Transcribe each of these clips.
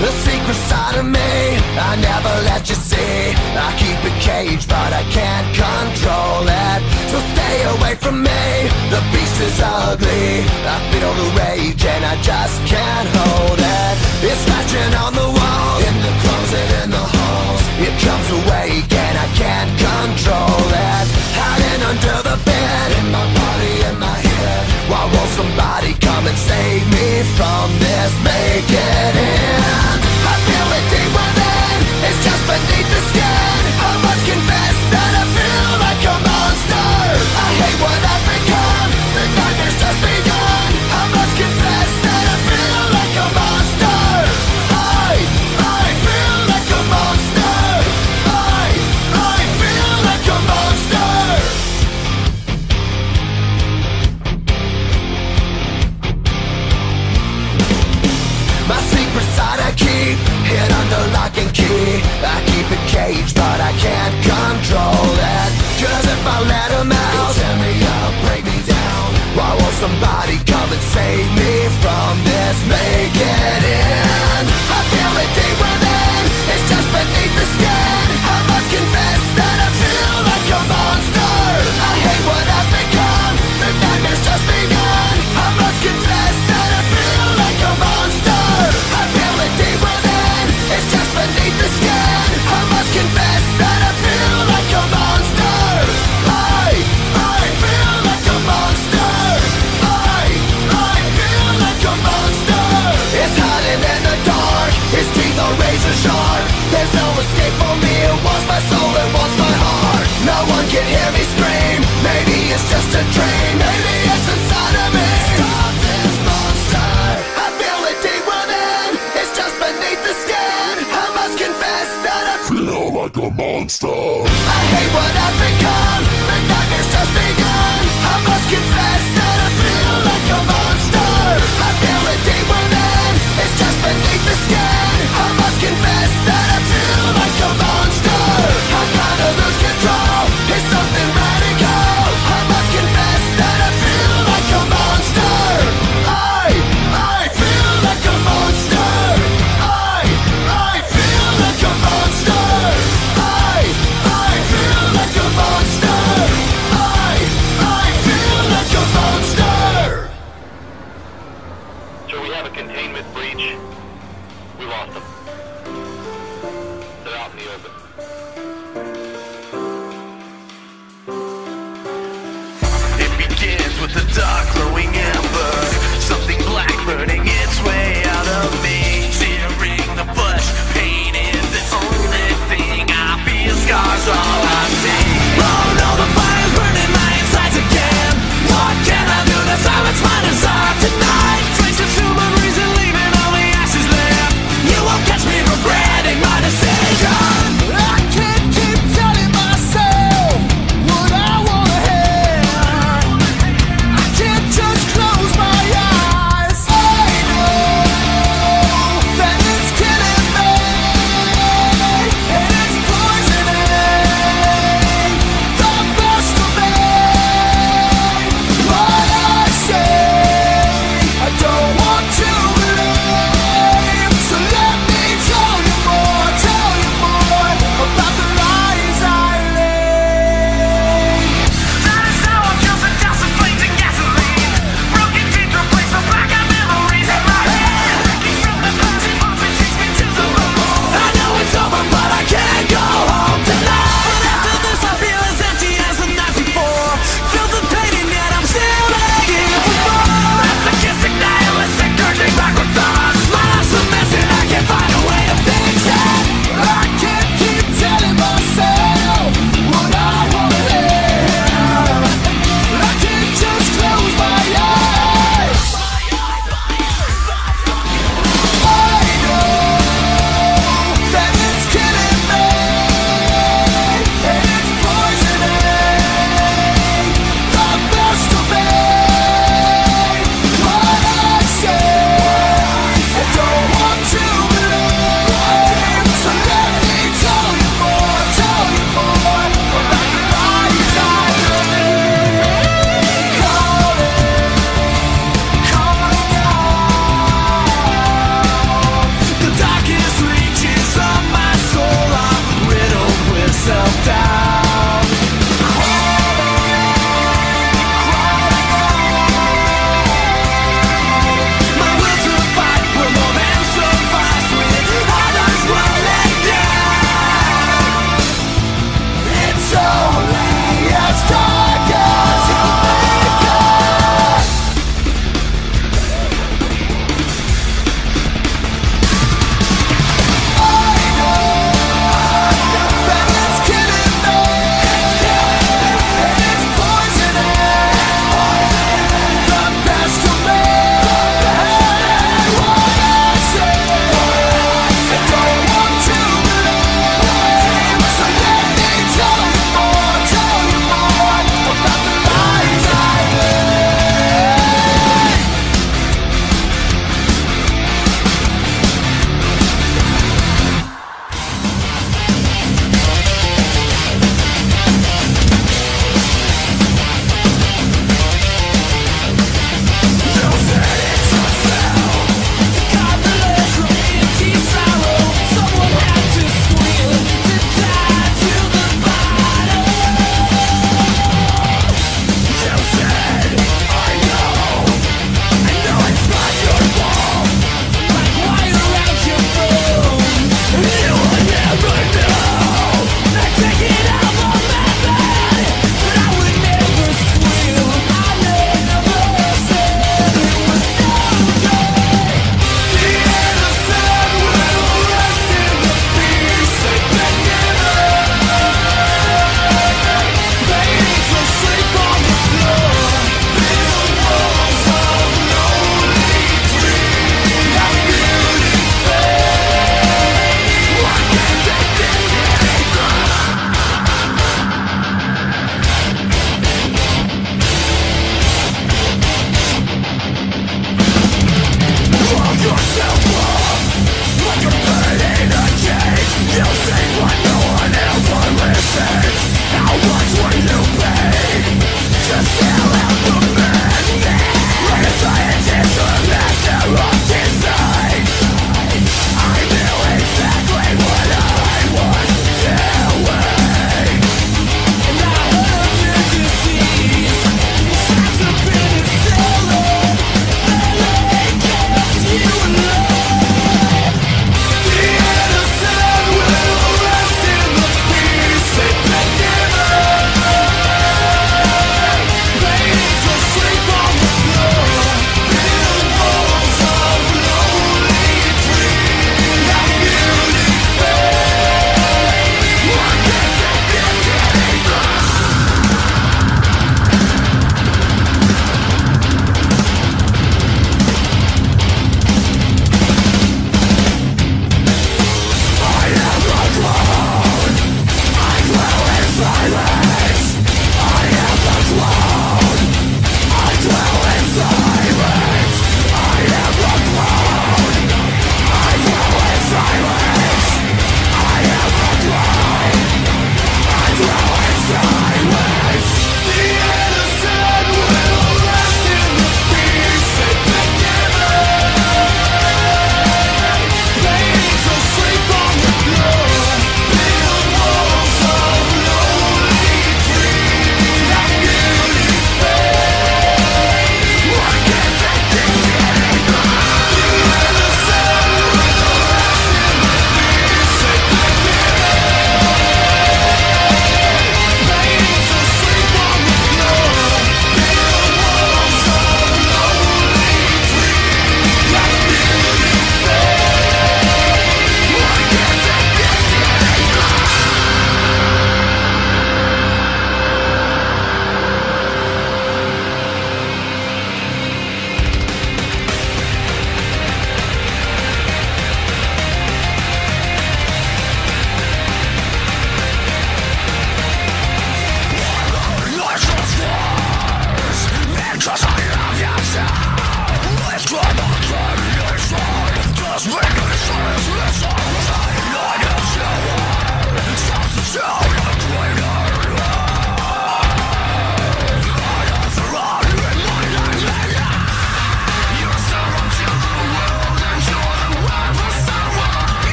the secret side of me I never let you see. I keep it caged, but I can't control it, so stay away from me. The beast is ugly, I feel the rage and I just can't hold it. It's scratching on the walls, in the closet, in the halls. It comes awake and I can't control it. Hiding under the bed, in my body, in my head. Why won't somebody come and save me from this? Make it end. I feel it deep within, it's just beneath the skin. I must confess that I feel like a monster. I hate what I've become, the nightmare's just begun. I must confess that I feel like a monster. I feel like a monster. I feel like a monster. My secret side I keep, hid under lock and key. I keep it caged, but I can't control it. Cause if I let him out, he'll tear me up, break me down. Why won't somebody come and save me from this? Make it in. I feel it deep within, it's just beneath the skin. I must confess that I feel like a monster. I hate what I've become, the nightmare's just begun. I must confess that I feel like a monster. I feel it deep within, it's just beneath the skin. I must confess that I feel like a monster. I feel like a monster. I feel like a monster. It's hiding in the dark, its teeth are razor sharp. There's no escape for me, it wants my soul, it wants my heart. No one can hear me scream, maybe it's just a dream. Maybe it's inside of me. Stop this monster. I feel it deep within, it's just beneath the skin. I must confess that I feel like a monster. I hate what I've become, the nightmare's just begun. I must confess that I feel like a monster. I feel it deep within, it's just beneath the skin. I must confess that I feel like a monster. I gotta lose control, it's something radical. I must confess that I feel like a monster. I feel like a monster. I feel like a monster. I feel like a monster. I feel like a monster. So we have a containment breach. We lost them. They're out in the open. It begins with a dark glowing ember. Something black burning its way out of me. Tearing the flesh, pain is the only thing I feel. Scars all I see. Oh no, the fire's burning my insides again. What can I do to silence my desire tonight? Traces to my reason, leaving all the ashes there. You won't catch me regretting my decision. I can't.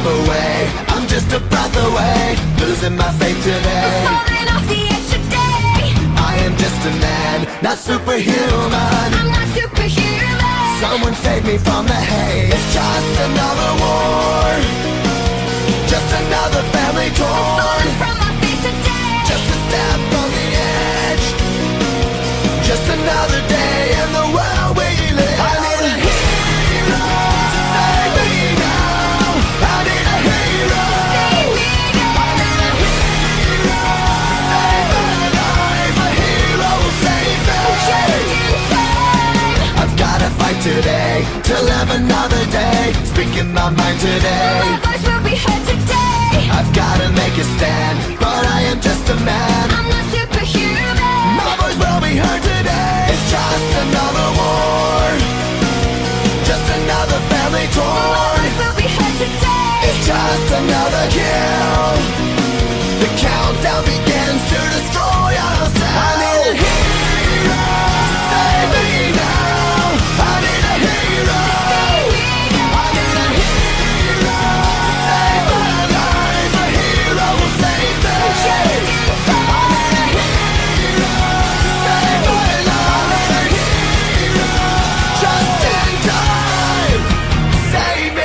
step away, I'm just a breath away, losing my faith today. I'm falling off the edge today. I am just a man, not superhuman. I'm not superhuman. Someone save me from the hate. It's just another war, just another family torn. I'm falling from my faith today. Just a step on the edge, just another day in the world we live. I need a hero. Today, to live another day, speaking my mind today. My voice will be heard today. I've gotta make a stand, but I am just a man. I'm not superhuman. My voice will be heard today. It's just another war, just another family torn. My voice will be heard today. It's just another kill. The countdown begins to destroy ourselves. I need a hero to save me now. Save me.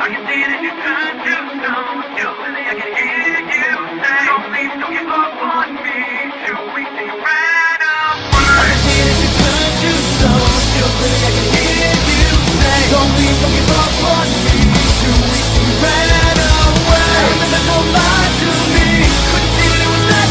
Away. I remember so much of me. Couldn't deal with that.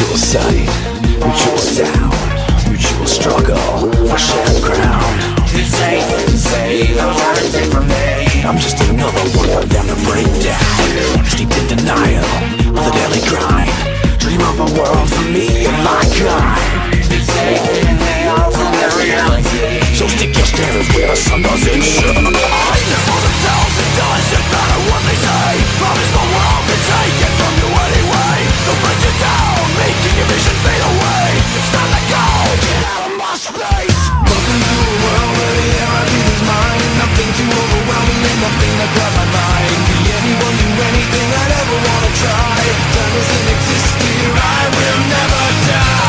Mutual sight, mutual sound, mutual struggle for shared ground. It's safe to say they'll try to take from me. I'm just another one for them to break down. Steeped in denial of the daily grind. Dream of a world for me and my kind. It's safe and they are from their reality. So stick your standards where the sun doesn't shine. They're for themselves, it doesn't matter what they say. Promise the world can take it from you anyway. They'll break you down, making your vision fade away. It's time to go, get out of my space. Welcome to a world where the air I breathe is mine. Nothing to overwhelm me and nothing to grab my mind. Be anyone, do anything I'd ever want to try. If that doesn't exist here, I will never die.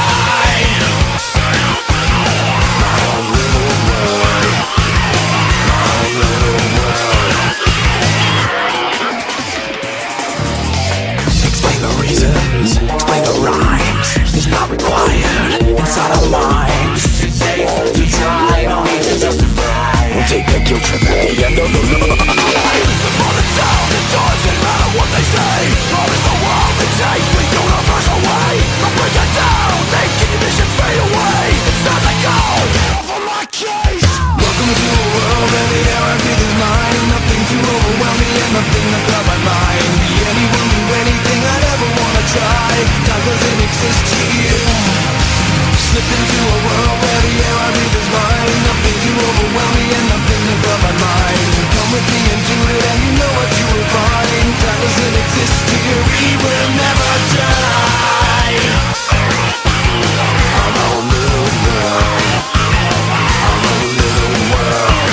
Explain the rhymes, it's not required inside our minds. It's safe to try, don't need to justify. We'll take the guilt trip at the end of the line. The falling sound, it doesn't matter what they say. Promise the world they take the universe away. Don't break it down, take your vision fade away. It's not like I'll get off of my case. Welcome to a world where the air I breathe is mine. Nothing to overwhelm me and nothing to grab my mind. Be anyone, do anything I'd ever wanna try. Time doesn't exist here. Slip into a world where the air I breathe is mine. Nothing to overwhelm me and nothing to grab my mind. Come with me and do it and you know what you will find. Time doesn't exist here, we will never die. I'm a little world. I'm a little world.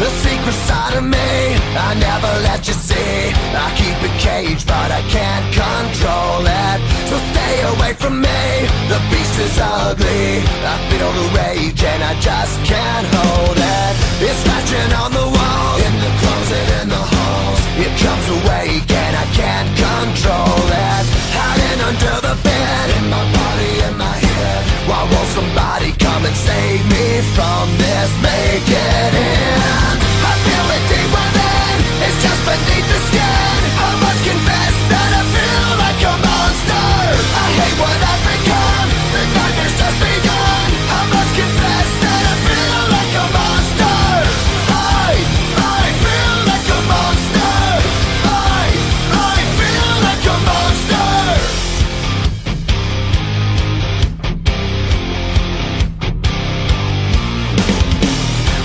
The secret side of me I never let you see. I keep it caged, but I can't control it. So stay away from me, the beast is ugly. I feel the rage and I just can't hold it. It's scratching on the walls, in the closet, in the halls. It comes awake and I can't control it. Hiding under the bed, in my body, in my head. Why won't somebody come and save me from this? Make it end. I feel it deep within, it's just beneath the skin. I must confess that I feel like a monster. I hate what I've become, the nightmare's just begun. I must confess that I feel like a monster. I feel like a monster. I feel like a monster.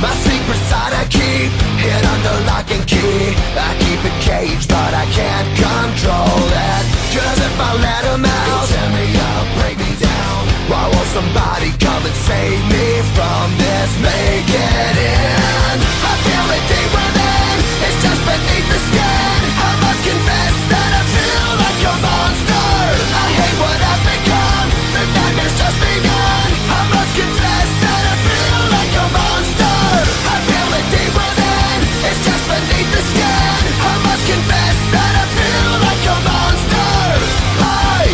My secret side I keep, hid under lock and key. I keep it caged, but I can't control that. Cause if I let him out, tear me up, break me down. Why won't somebody come and save me from this? Make it end. I feel it deep within, it's just beneath the skin. I must confess that I feel like a monster. I hate what I've become, the nightmare's just begun. I must confess that I feel like a monster. I feel it deep within, it's just beneath the skin. I must confess that I feel like a monster. I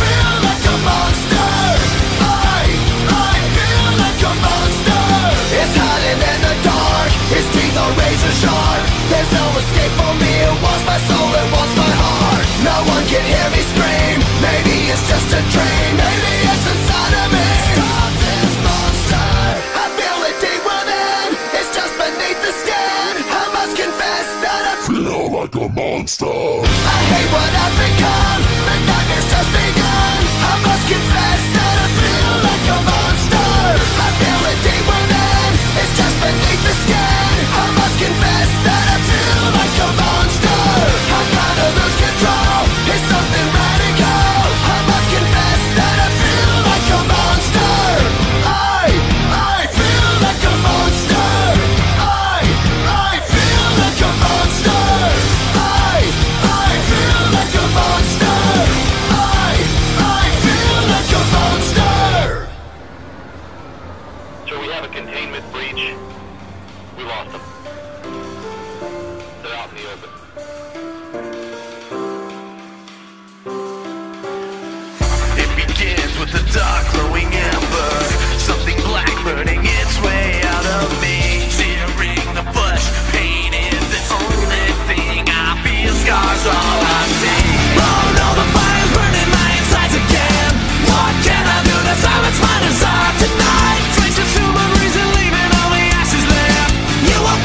feel like a monster. I feel like a monster. It's hiding in the dark, its teeth are razor sharp. There's no escape for me, it wants my soul, it wants my heart. No one can hear me scream, maybe it's just a dream. Maybe it's inside of me. Stop this monster. I feel it deep within, it's just beneath the skin. I must confess that I feel like a monster. I hate what I've become, the nightmare's just begun. I must confess that I feel like a monster. I feel it deep within, it's just beneath the skin. I must confess that I feel like a monster. I gotta lose control, it's something radical. I must confess that I feel like a monster. I feel like a monster. I feel like a monster. I feel like a monster. I feel like a monster. So we have a containment breach. We lost them. They're out in the open. It begins with a dark glowing ember. Something black burning its way out of me. Tearing the flesh, pain is the only thing I feel. Scars all I see. Oh no, the fire's burning my insides again. What can I do to silence my desire tonight? Traces to my reason, leaving all the ashes there. You won't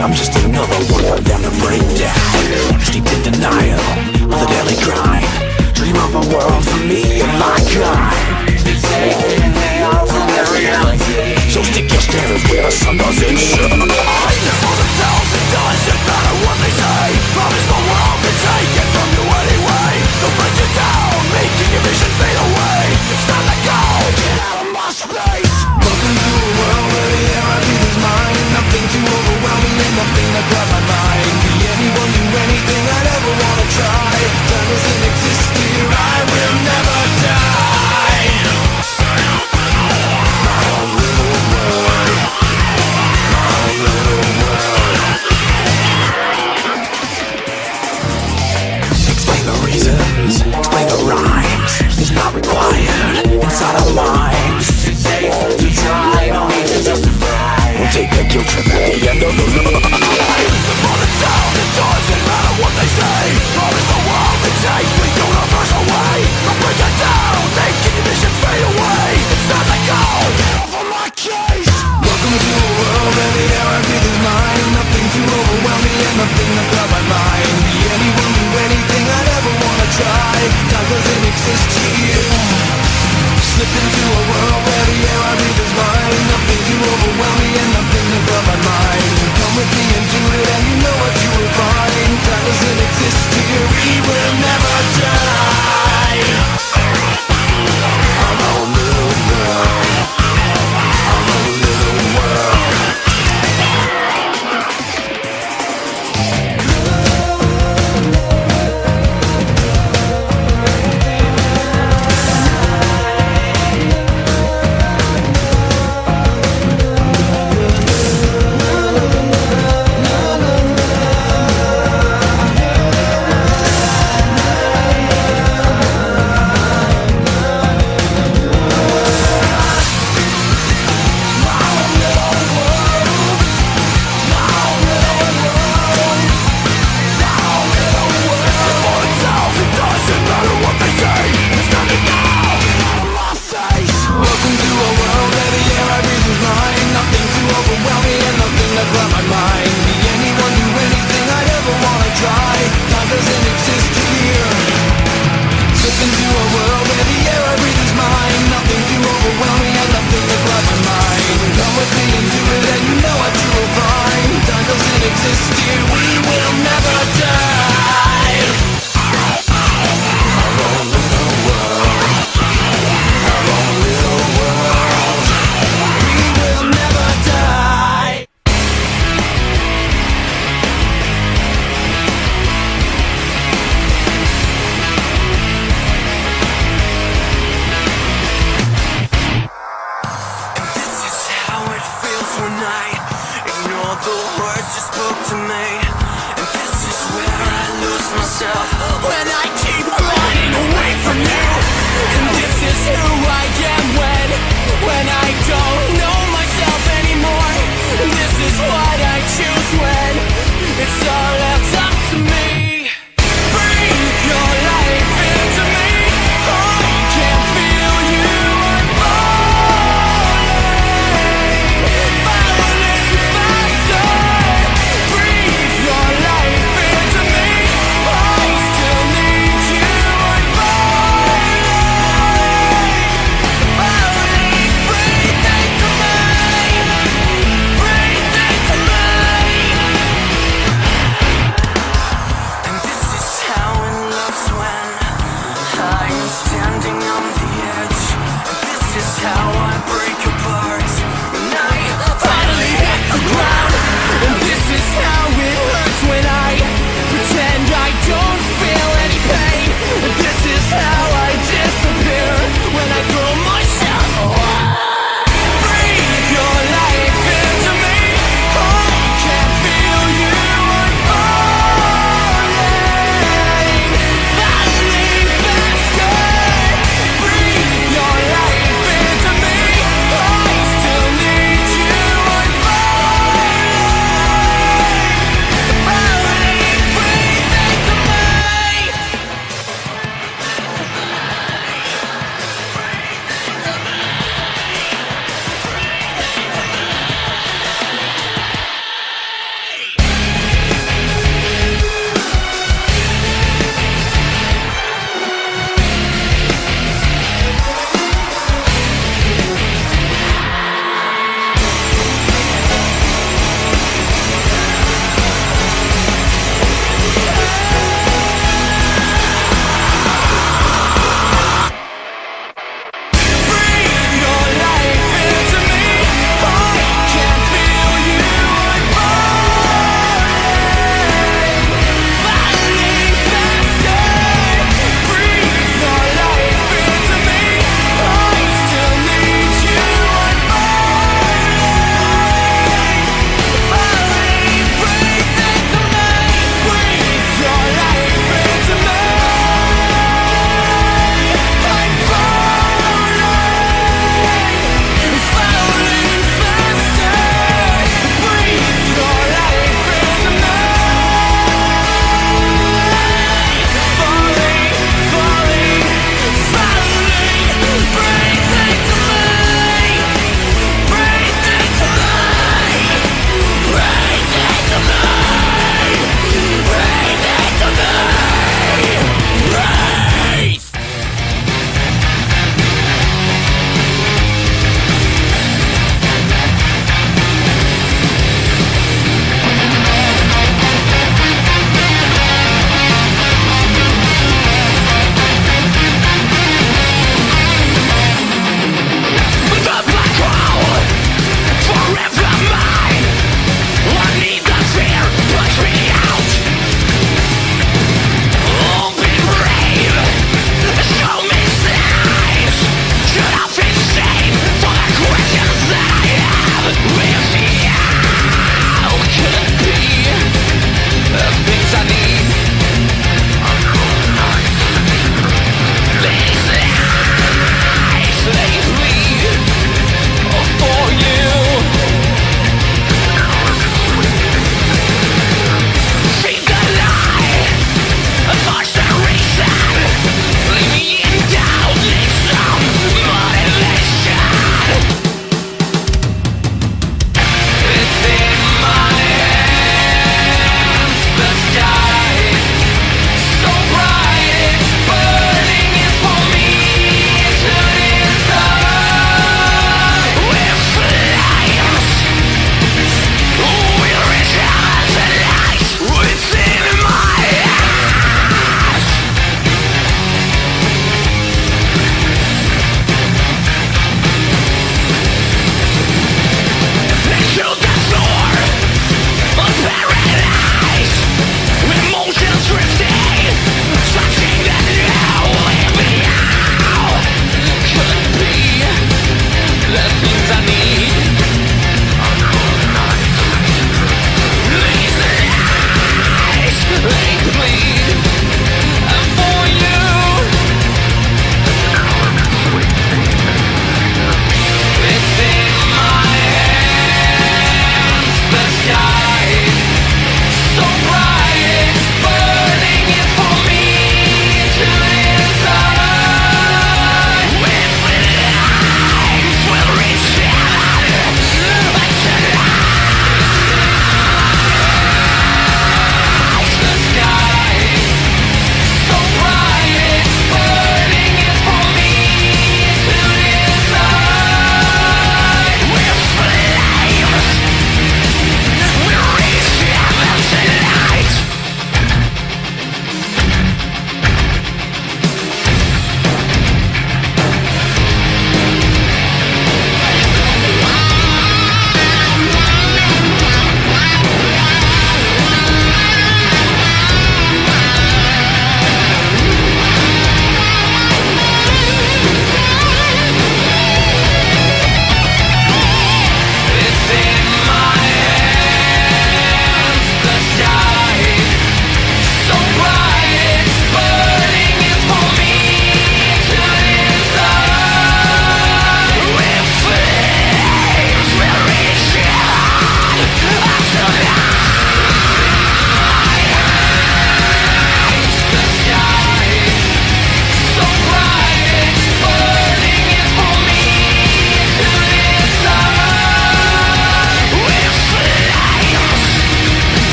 I'm just another one for them to break down. Steep in denial of the daily grind. Dream of a world for me and my kind. Taking me out from their reality. So stick your standards where the sun doesn't shine. I live for themselves, it doesn't matter what they say. Promise the world can take it from you anyway. They'll break you down, making your vision fade away. It's not like go, get out of my space. Welcome to a world where the hierarchy is mine. Nothing too overwhelming and nothing that grabs my mind. Be anyone, do anything I'd ever wanna try. That doesn't exist here, I will never die. Explain the rhymes, it's not required inside our minds. It's safe to try, no need to justify. We'll take the guilt trip at the end of the line. The phone itself, it doesn't matter what they say. Promise the world they take the universe away. I'll break it down, making your vision fade away. It's not like I'll get off of my case. Welcome to a world where the air I breathe is mine. Nothing too overwhelming and nothing that blows my mind. Be anyone, do anything I'd ever want. Time doesn't exist here. Slip into a world where the air I breathe is mine. Nothing too overwhelming and nothing above my mind. Come with me and do it and you know what you will find. Time doesn't exist here, we will never die. I'm our little world. I'm our little world.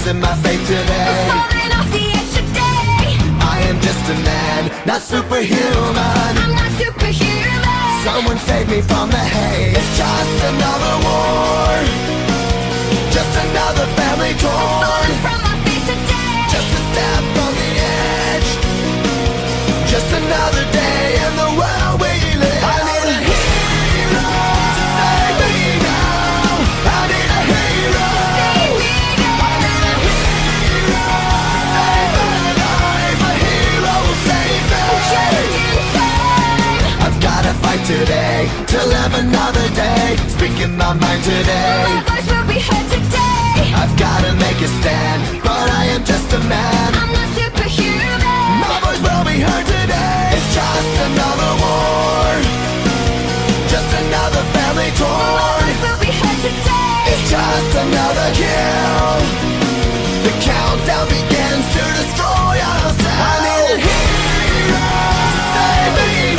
losing my faith today. I'm falling off the edge today. I am just a man, not superhuman. I'm not superhuman. Someone save me from the hate. It's just another war, just another family torn. I'm falling from my faith today. Just a step on the edge, just another day in the world we live. I need a hero. Today, to live another day, speaking my mind today. My voice will be heard today. I've gotta make a stand, but I am just a man. I'm not superhuman. My voice will be heard today. It's just another war, just another family torn. My voice will be heard today. It's just another kill. The countdown begins to destroy ourselves. I need a hero to save me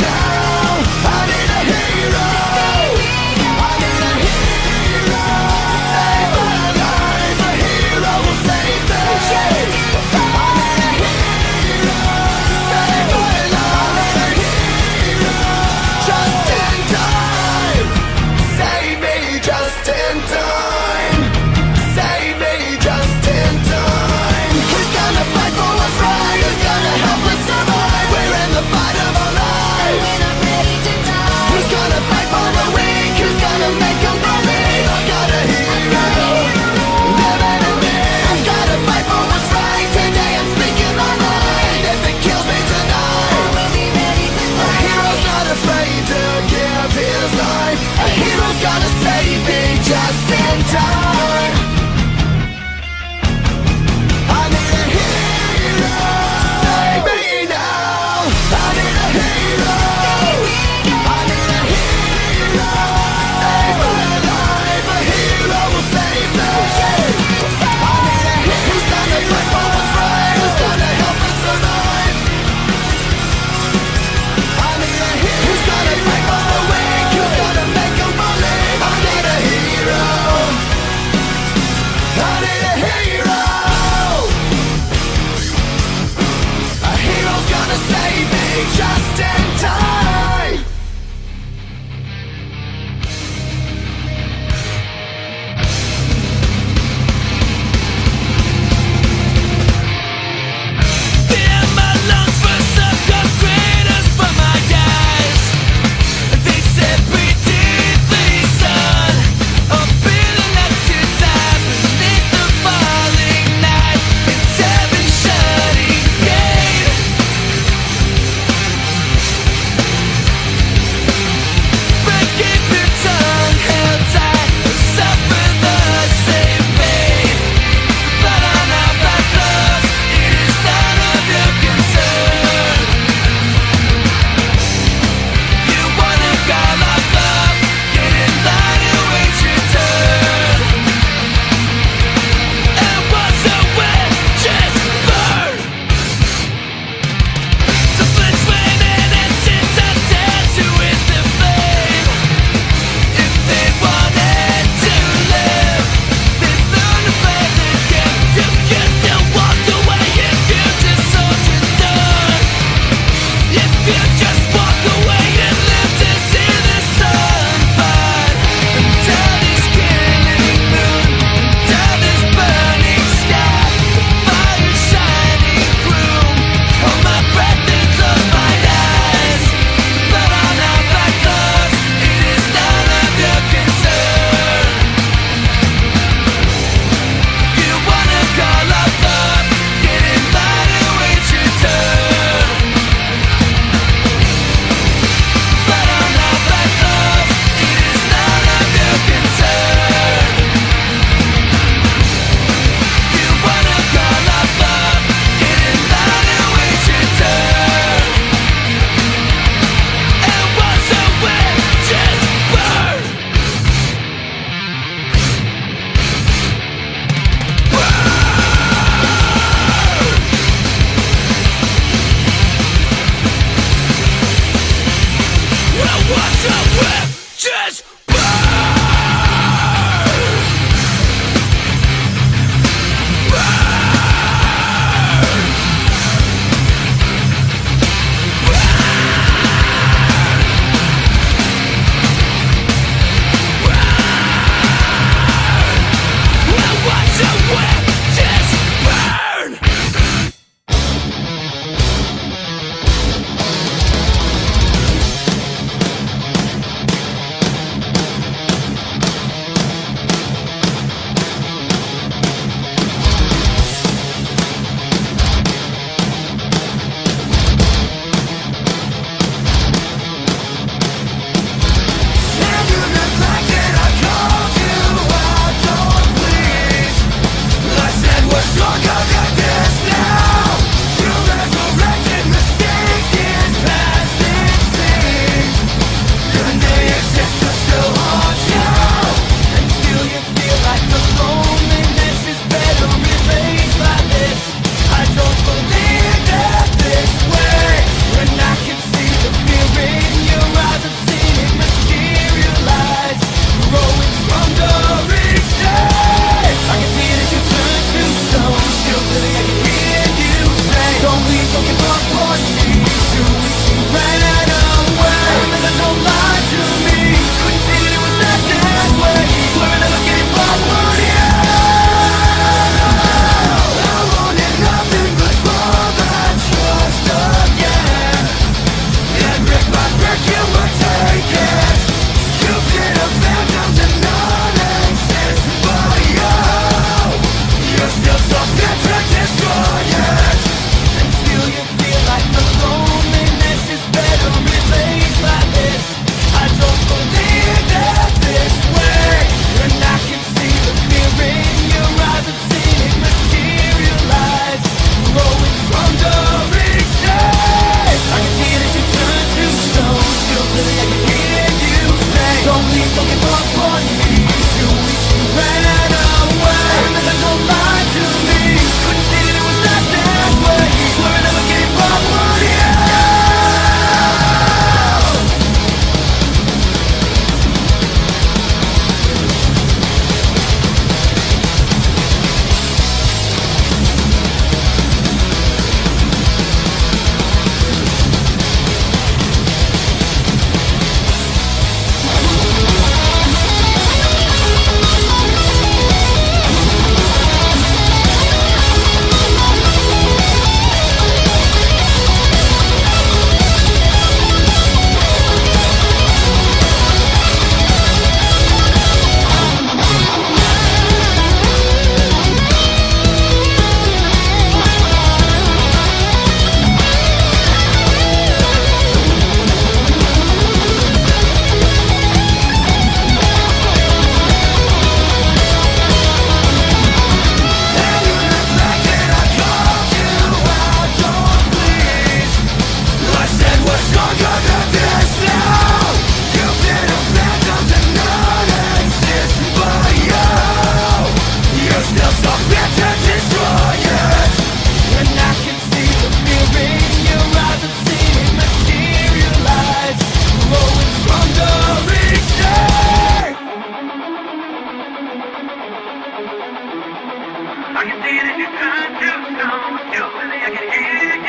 now. Save me. I can see it in your time to stone. Stupidly, I can hear you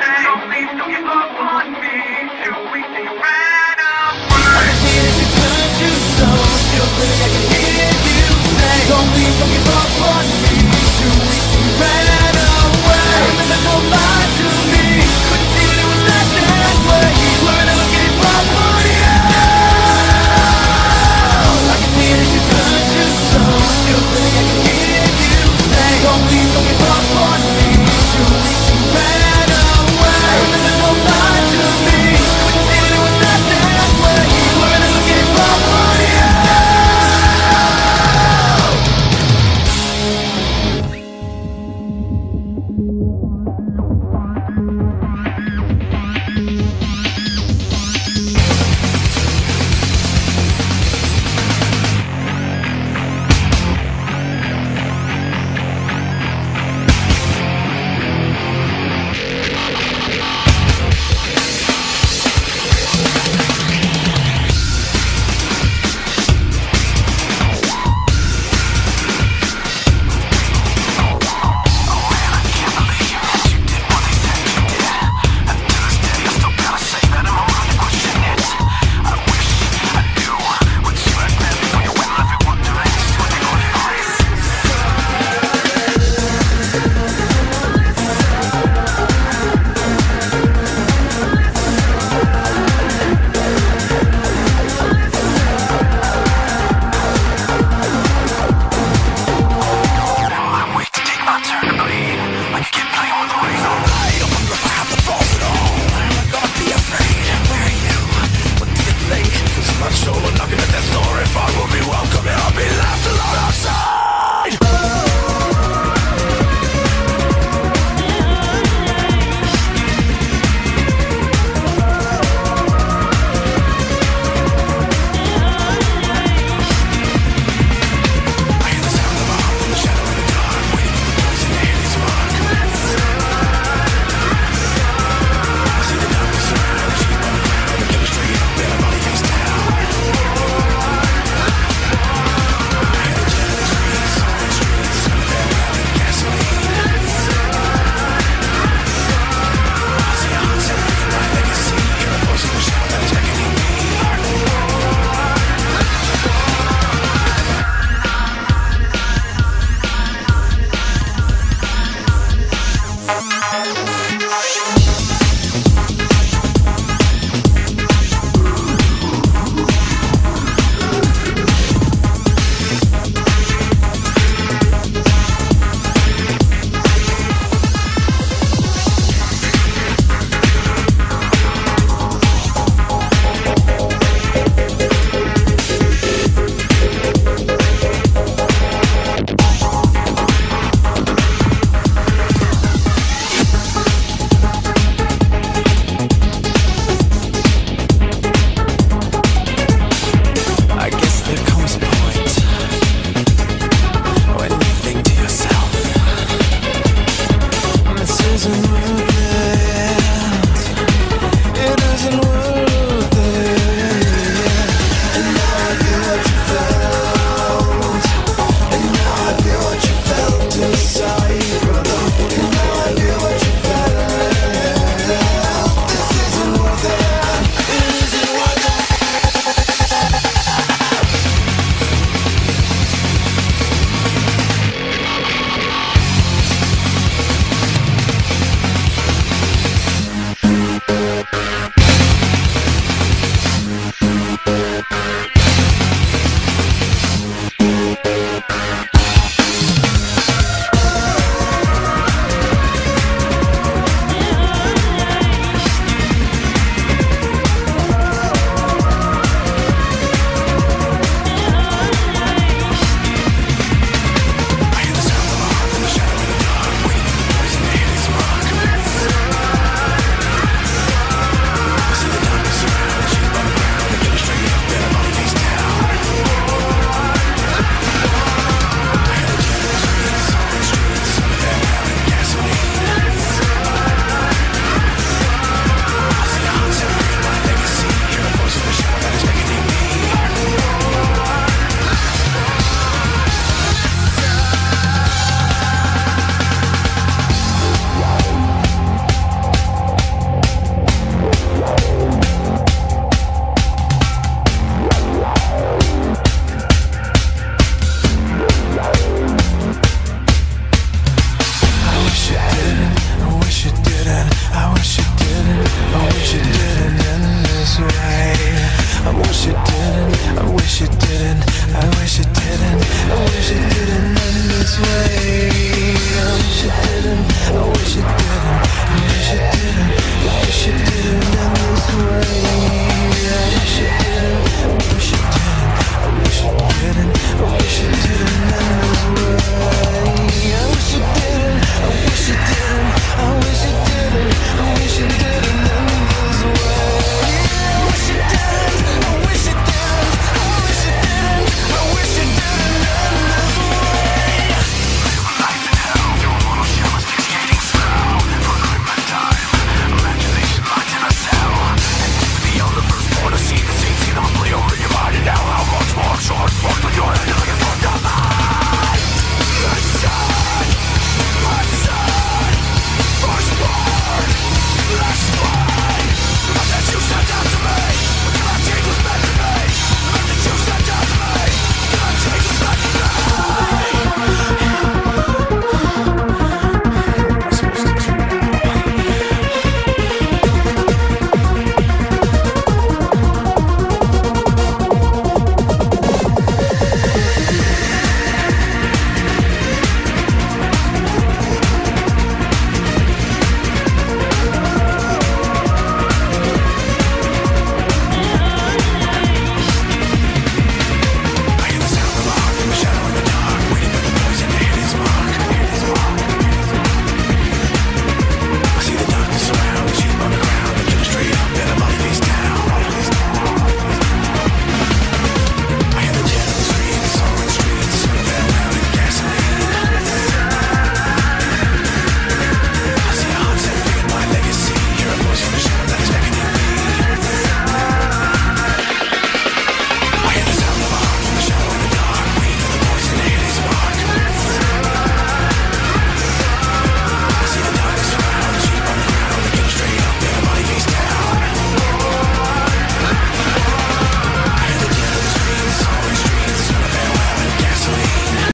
say, so please don't give up on me. 2 weeks and you ran away. I can see it in your time to stone. Stupidly, I can hear you say, so please don't give up on me.